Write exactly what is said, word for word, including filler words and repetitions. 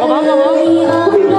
Có bóng, có bóng.